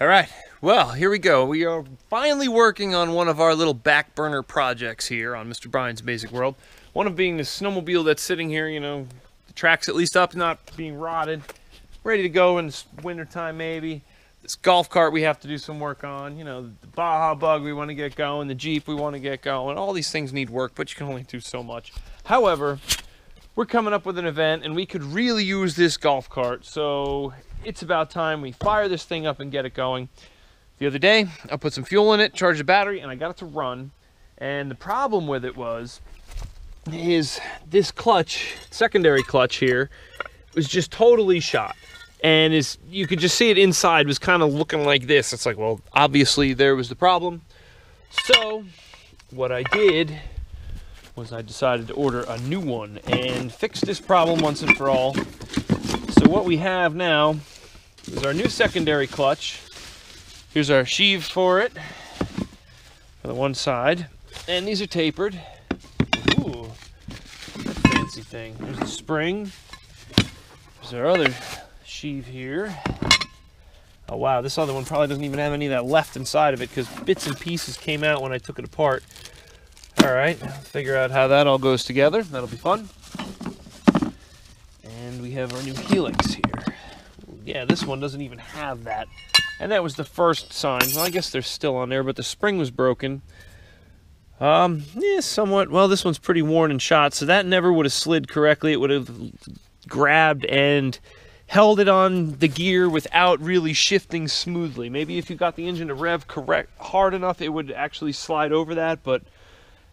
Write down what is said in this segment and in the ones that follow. All right, well, here we go. We are finally working on one of our little back burner projects here on Mr. Brian's Amazing World. One of being the snowmobile that's sitting here, you know, the track's at least up, not being rotted, ready to go in the wintertime maybe. This golf cart we have to do some work on, you know, the Baja Bug we want to get going, the Jeep we want to get going. All these things need work, but you can only do so much. However, we're coming up with an event and we could really use this golf cart, so it's about time we fire this thing up and get it going. The other day, I put some fuel in it, charged the battery, and I got it to run. And the problem with it is this clutch, secondary clutch here, was just totally shot. And you could just see it inside was kind of looking like this. It's like, well, obviously there was the problem. So what I did was I decided to order a new one and fix this problem once and for all. So what we have now is our new secondary clutch. Here's our sheave for it, for the one side. And these are tapered. Ooh, that fancy thing. There's the spring. There's our other sheave here. Oh wow, this other one probably doesn't even have any of that left inside of it because bits and pieces came out when I took it apart. All right, figure out how that all goes together. That'll be fun. And we have our new helix here. Yeah, this one doesn't even have that. And that was the first sign. Well, I guess they're still on there, but the spring was broken. Yeah, somewhat. Well, this one's pretty worn and shot, so that never would have slid correctly. It would have grabbed and held it on the gear without really shifting smoothly. Maybe if you got the engine to rev hard enough, it would actually slide over that, but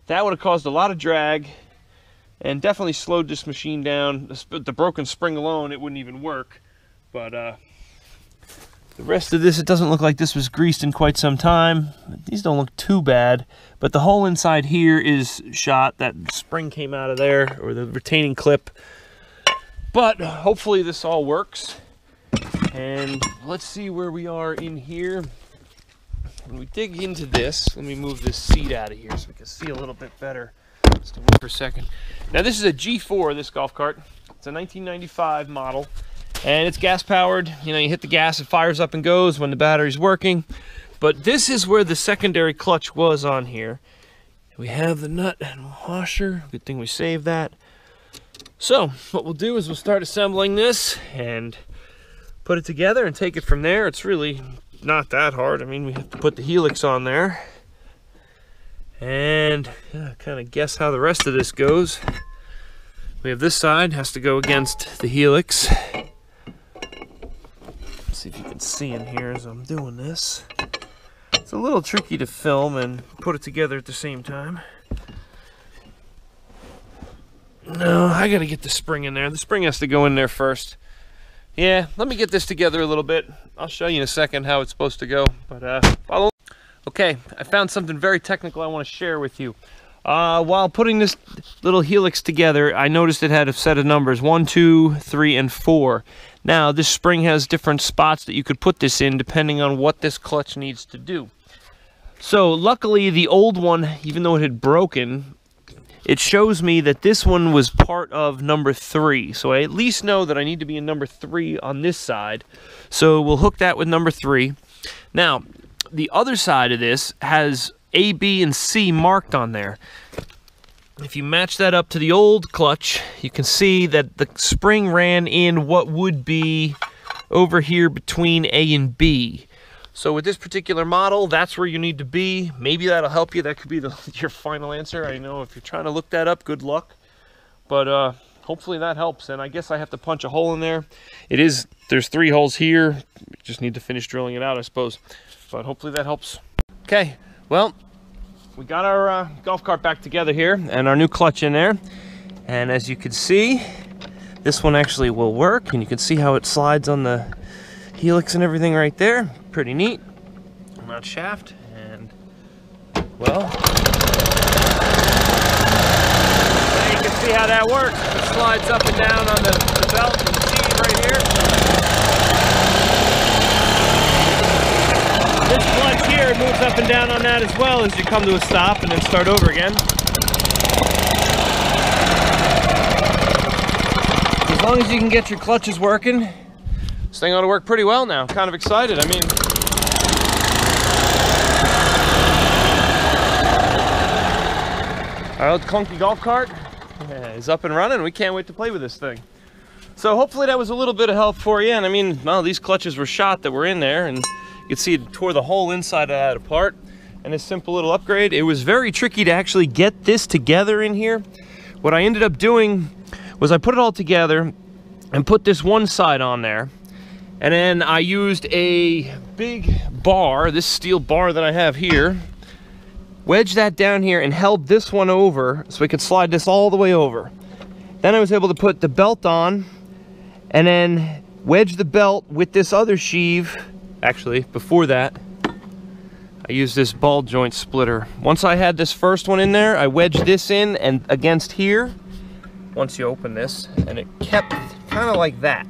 that would have caused a lot of drag and definitely slowed this machine down. The broken spring alone, it wouldn't even work. But the rest of this, it doesn't look like this was greased in quite some time. These don't look too bad, but the whole inside here is shot. That spring came out of there, or the retaining clip. But hopefully this all works. And let's see where we are in here. When we dig into this, let me move this seat out of here so we can see a little bit better. Just wait for a second. Now this is a G4, this golf cart. It's a 1995 model, and it's gas powered. You know, you hit the gas, it fires up and goes when the battery's working. But this is where the secondary clutch was on here. We have the nut and washer. Good thing we saved that. So what we'll do is we'll start assembling this and put it together and take it from there. It's really not that hard. I mean, we have to put the helix on there and kind of guess how the rest of this goes. We have this side has to go against the helix. Let's see if you can see in here as I'm doing this. It's a little tricky to film and put it together at the same time. No, I gotta get the spring in there. The spring has to go in there first. Yeah, let me get this together a little bit. I'll show you in a second how it's supposed to go, but follow. Okay, I found something very technical I want to share with you. While putting this little helix together, I noticed it had a set of numbers, 1, 2, 3, and 4. Now, this spring has different spots that you could put this in depending on what this clutch needs to do. So, luckily, the old one, even though it had broken, it shows me that this one was part of number 3. So I at least know that I need to be in number 3 on this side. So we'll hook that with number 3. Now, the other side of this has A, B, and C marked on there. If you match that up to the old clutch, you can see that the spring ran in what would be over here between A and B. So with this particular model, that's where you need to be. Maybe that'll help you. That could be your final answer. I know if you're trying to look that up, good luck. But hopefully that helps. And I guess I have to punch a hole in there. There's 3 holes here. We just need to finish drilling it out, I suppose. But hopefully that helps. Okay, well, we got our golf cart back together here and our new clutch in there. And as you can see, this one actually will work. And you can see how it slides on the helix and everything right there. Pretty neat. Mount shaft, and well, now you can see how that works. It slides up and down on the belt and the seam right here. This clutch here moves up and down on that as well as you come to a stop and then start over again. As long as you can get your clutches working, this thing ought to work pretty well now. I'm kind of excited. I mean, Our old clunky golf cart is up and running. We can't wait to play with this thing. So hopefully that was a little bit of help for you. And I mean, well, these clutches were shot that were in there, and you can see it tore the whole inside of that apart. And a simple little upgrade. It was very tricky to actually get this together in here. What I ended up doing was I put it all together and put this one side on there. And then I used a big bar, this steel bar that I have here, wedged that down here and held this one over so we could slide this all the way over. Then I was able to put the belt on and then wedge the belt with this other sheave. Actually, before that, I used this ball joint splitter. Once I had this first one in there, I wedged this in and against here, once you open this, and it kept kind of like that.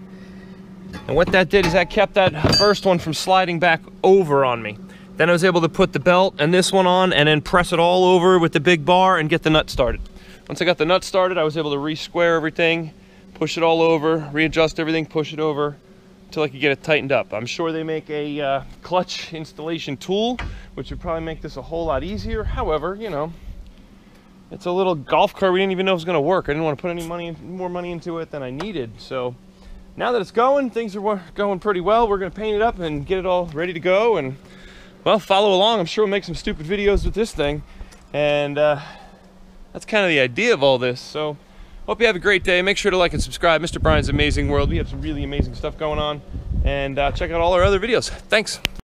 And what that did is that kept that first one from sliding back over on me. Then I was able to put the belt and this one on and then press it all over with the big bar and get the nut started. Once I got the nut started, I was able to re-square everything, push it all over, readjust everything, push it over until I could get it tightened up. I'm sure they make a clutch installation tool, which would probably make this a whole lot easier. However, you know, it's a little golf cart. We didn't even know it was going to work. I didn't want to put any more money into it than I needed. So now that it's going, things are going pretty well. We're going to paint it up and get it all ready to go, and well, follow along. I'm sure we'll make some stupid videos with this thing. And that's kind of the idea of all this. So hope you have a great day. Make sure to like and subscribe. Mr. Brian's Amazing World. We have some really amazing stuff going on. And check out all our other videos. Thanks.